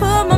put my